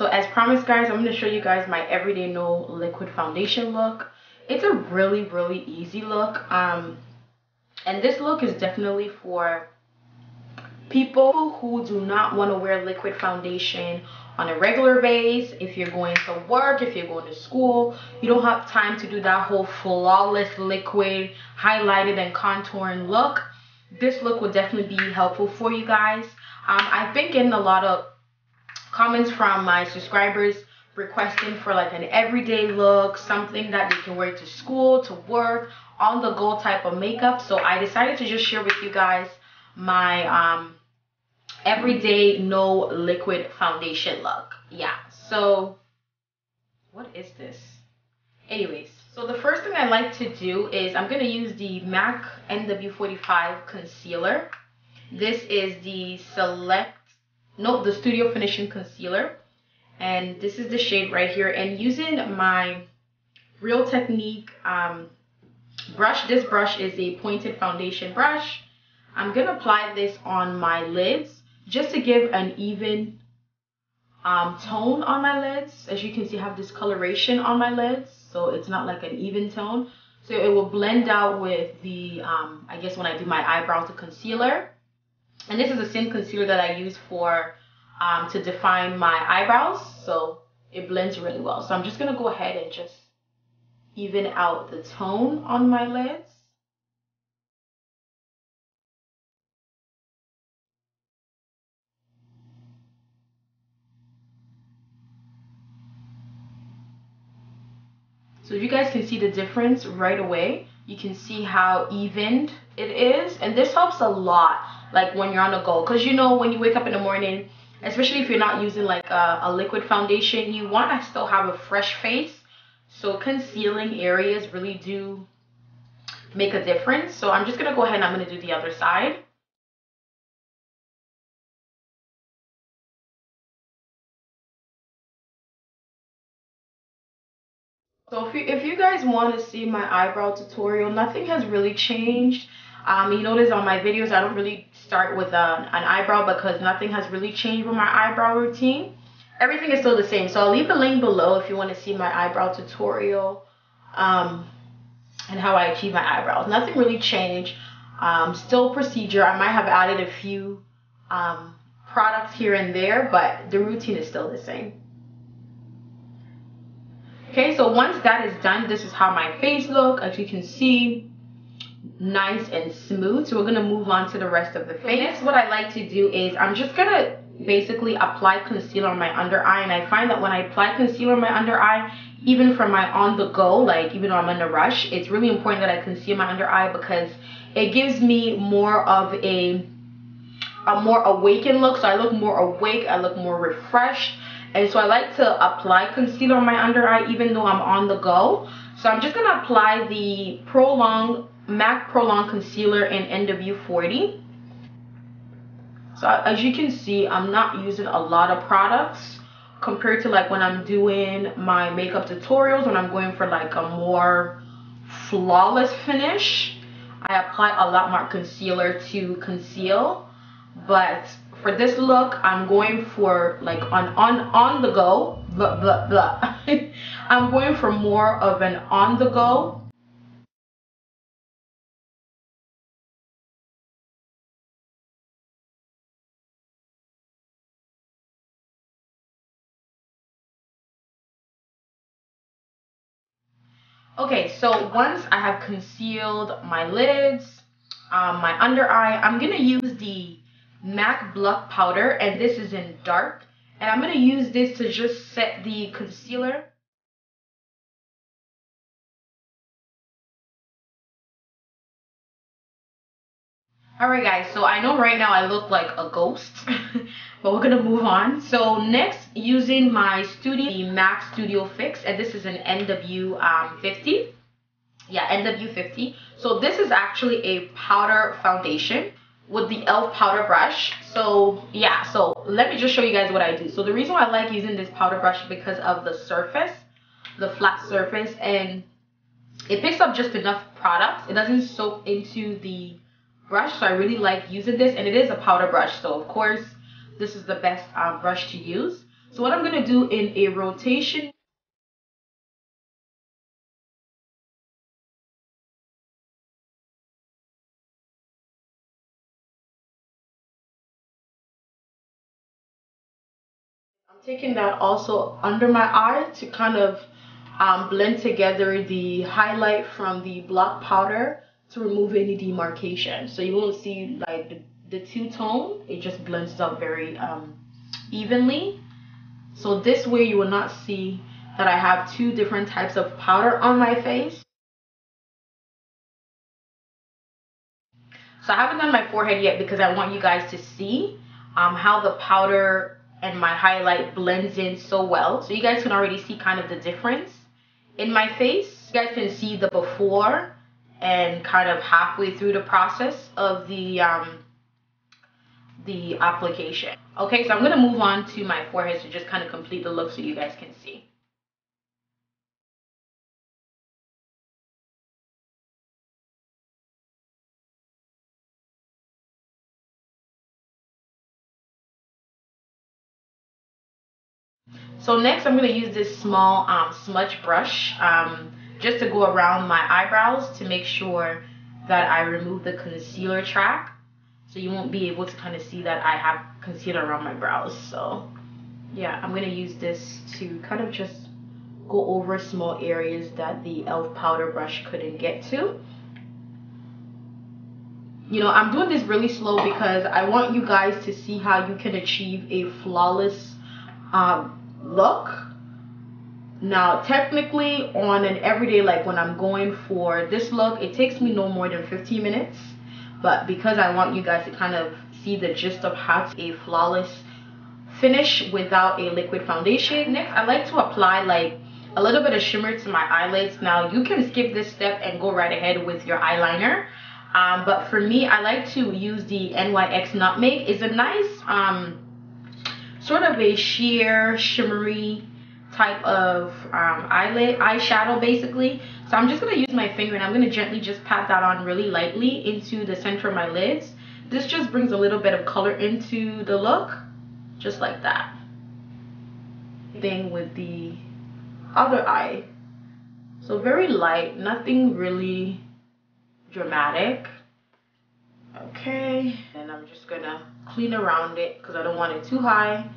So as promised, guys, I'm going to show you guys my Everyday No liquid foundation look. It's a really easy look, and this look is definitely for people who do not want to wear liquid foundation on a regular base. If you're going to work, if you're going to school, you don't have time to do that whole flawless liquid highlighted and contouring look. This look will definitely be helpful for you guys. I've been getting a lot of comments from my subscribers requesting for like an everyday look, something that they can wear to school, to work, on the go type of makeup. So I decided to just share with you guys my everyday no liquid foundation look. Yeah, so what is this? Anyways, so the first thing I like to do is I'm going to use the MAC NW45 concealer. This is the Studio Finishing Concealer, and this is the shade right here. And using my Real Technique brush, this brush is a pointed foundation brush, I'm going to apply this on my lids just to give an even tone on my lids. As you can see, I have this coloration on my lids, so it's not like an even tone. So it will blend out with the, I guess when I do my eyebrows, the concealer. And this is the same concealer that I use for to define my eyebrows, so it blends really well. So I'm just going to go ahead and just even out the tone on my lids. So you guys can see the difference right away. You can see how evened it is, and this helps a lot like when you're on a go, because you know when you wake up in the morning, especially if you're not using like a liquid foundation, you want to still have a fresh face. So concealing areas really do make a difference. So I'm just going to go ahead and I'm going to do the other side. So if you guys want to see my eyebrow tutorial, nothing has really changed. You notice on my videos, I don't really start with an eyebrow because nothing has really changed with my eyebrow routine. Everything is still the same. So I'll leave the link below if you want to see my eyebrow tutorial and how I achieve my eyebrows. Nothing really changed. Still procedure. I might have added a few products here and there, but the routine is still the same. Okay, so once that is done, this is how my face looks. As you can see, nice and smooth. So we're going to move on to the rest of the face. Next, what I like to do is I'm just going to basically apply concealer on my under eye. And I find that when I apply concealer on my under eye, even for my on the go, like even though I'm in a rush, it's really important that I conceal my under eye because it gives me more of a more awakened look. So I look more awake, I look more refreshed. And so I like to apply concealer on my under eye even though I'm on the go. So I'm just going to apply the MAC Prolong Concealer in NW40. So as you can see, I'm not using a lot of products compared to like when I'm doing my makeup tutorials, when I'm going for like a more flawless finish. I apply a lot more concealer to conceal, but for this look, I'm going for like on the go, I'm going for more of an on the go. Okay, so once I have concealed my lids, my under eye, I'm going to use the MAC Block Powder, and this is in dark, and I'm going to use this to just set the concealer. Alright guys, so I know right now I look like a ghost, but we're going to move on. So next, using my MAC Studio Fix, and this is an NW50. Yeah, NW50. So this is actually a powder foundation with the e.l.f. powder brush. So yeah, so let me just show you guys what I do. So the reason why I like using this powder brush is because of the surface, the flat surface, and it picks up just enough products. It doesn't soak into the brush, so I really like using this, and it is a powder brush, so of course this is the best brush to use. So what I'm going to do in a rotation, I'm taking that also under my eye to kind of blend together the highlight from the block powder to remove any demarcation. So you won't see like the two-tone, it just blends up very evenly. So this way you will not see that I have two different types of powder on my face. So I haven't done my forehead yet because I want you guys to see how the powder and my highlight blends in so well. So you guys can already see kind of the difference in my face. You guys can see the before and kind of halfway through the process of the application. Okay, so I'm going to move on to my forehead to just kind of complete the look so you guys can see. So next I'm going to use this small smudge brush just to go around my eyebrows to make sure that I remove the concealer track. So you won't be able to kind of see that I have concealer around my brows. So yeah, I'm going to use this to kind of just go over small areas that the e.l.f. powder brush couldn't get to. You know, I'm doing this really slow because I want you guys to see how you can achieve a flawless look. Now, technically on an everyday, like when I'm going for this look, it takes me no more than 15 minutes. But because I want you guys to kind of see the gist of how to a flawless finish without a liquid foundation. Next, I like to apply like a little bit of shimmer to my eyelids. Now, you can skip this step and go right ahead with your eyeliner. But for me, I like to use the NYX Nutmeg. It's a nice sort of a sheer, shimmery type of eyeshadow basically. So I'm just going to use my finger and I'm going to gently just pat that on really lightly into the center of my lids. This just brings a little bit of color into the look, just like that. Thing with the other eye. So very light, nothing really dramatic. Okay, and I'm just going to clean around it because I don't want it too high.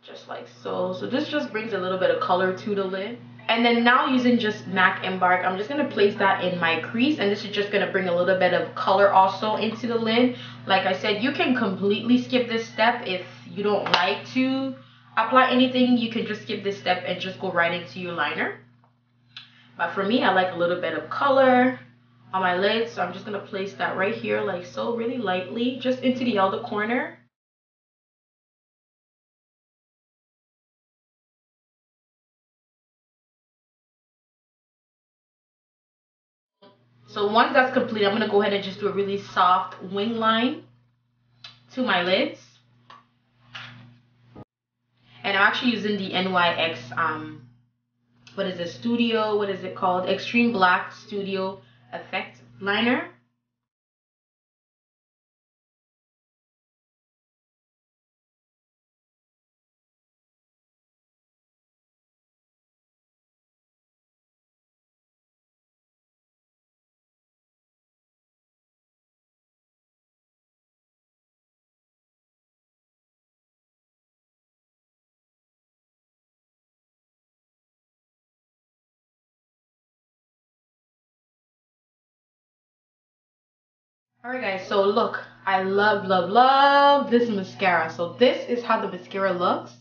Just like so. So this just brings a little bit of color to the lid. And then now using just MAC Embark, I'm just going to place that in my crease. And this is just going to bring a little bit of color also into the lid. Like I said, you can completely skip this step. If you don't like to apply anything, you can just skip this step and just go right into your liner. But for me, I like a little bit of color on my lid. So I'm just going to place that right here like so, really lightly, just into the outer corner. So once that's complete, I'm going to go ahead and just do a really soft wing line to my lids. And I'm actually using the NYX, Extreme Black Studio Effect Liner. Alright guys, so look, I love this mascara. So this is how the mascara looks.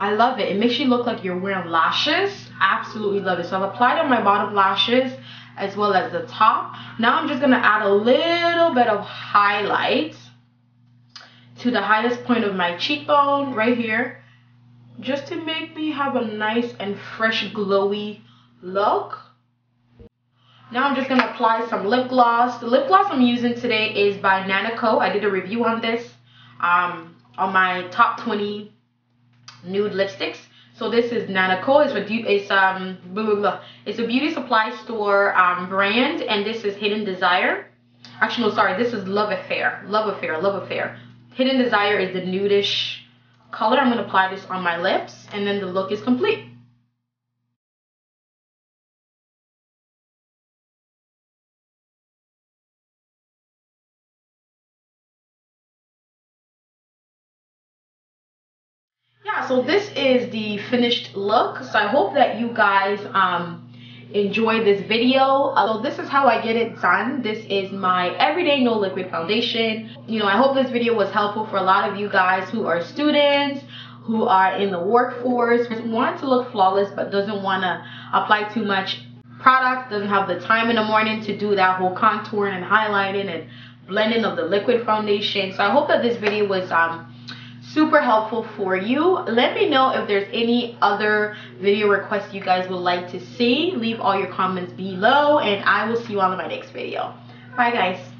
I love it. It makes you look like you're wearing lashes. Absolutely love it. So I've applied on my bottom lashes as well as the top. Now I'm just going to add a little bit of highlight to the highest point of my cheekbone right here. Just to make me have a nice and fresh glowy look. Now I'm just going to apply some lip gloss. The lip gloss I'm using today is by Nanako. I did a review on this on my top 20 nude lipsticks. So this is Nanako. It's a beauty supply store brand, and this is Hidden Desire. Actually, no, sorry. This is Love Affair. Hidden Desire is the nudish color. I'm going to apply this on my lips, and then the look is complete. Yeah, so this is the finished look. So I hope that you guys enjoy this video. So this is how I get it done. This is my everyday no liquid foundation. You know, I hope this video was helpful for a lot of you guys who are students, who are in the workforce, who want to look flawless but doesn't want to apply too much product, doesn't have the time in the morning to do that whole contouring and highlighting and blending of the liquid foundation. So I hope that this video was super helpful for you. Let me know if there's any other video requests you guys would like to see. Leave all your comments below, and I will see you on my next video. Bye guys.